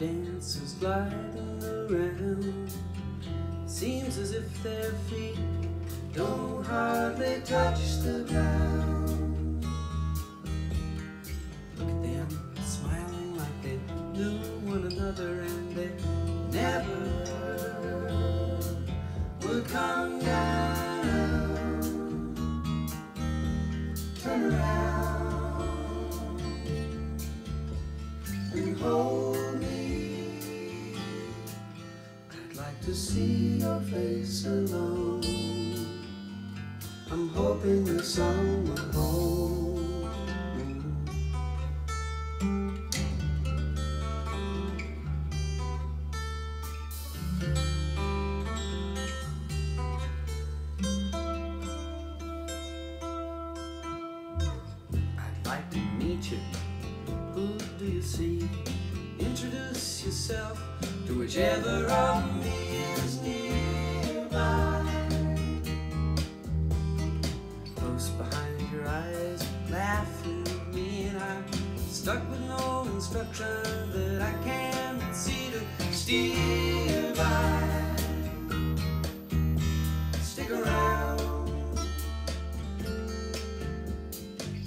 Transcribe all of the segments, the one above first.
dancers gliding around. Seems as if their feet don't hardly touch the ground. Look at them smiling like they knew one another, and they never would come down. Turn around and hold me. I'd like to see your face alone. I'm hoping the sun will hold. Who do you see? Introduce yourself to whichever of me is nearby. Close behind your eyes, laughing at me, and I'm stuck with no instruction that I can't see to steer by. Stick around,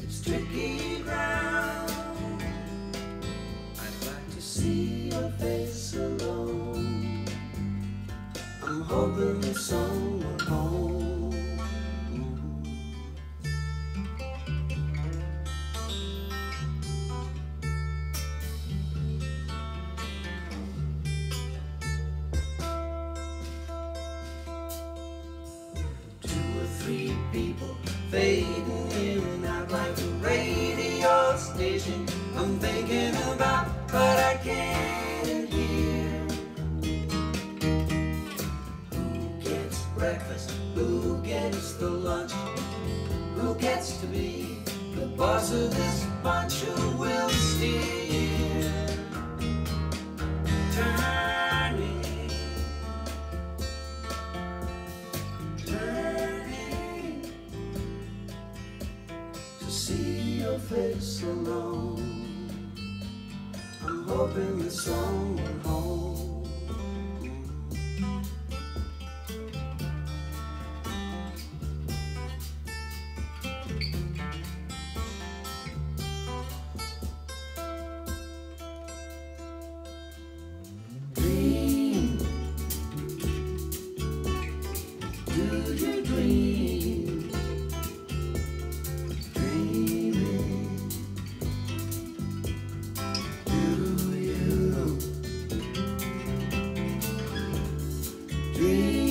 it's tricky ground. See your face alone. I'm hoping the sun will hold. Two or three people fading in and out like the radio station. I'm thinking about, but I can't hear. Who gets breakfast? Who gets the lunch? Who gets to be the boss of this bunch? Who will steer? Turning to see your face alone. I'm hoping the sun will hold. Dream, do you dream? Dream.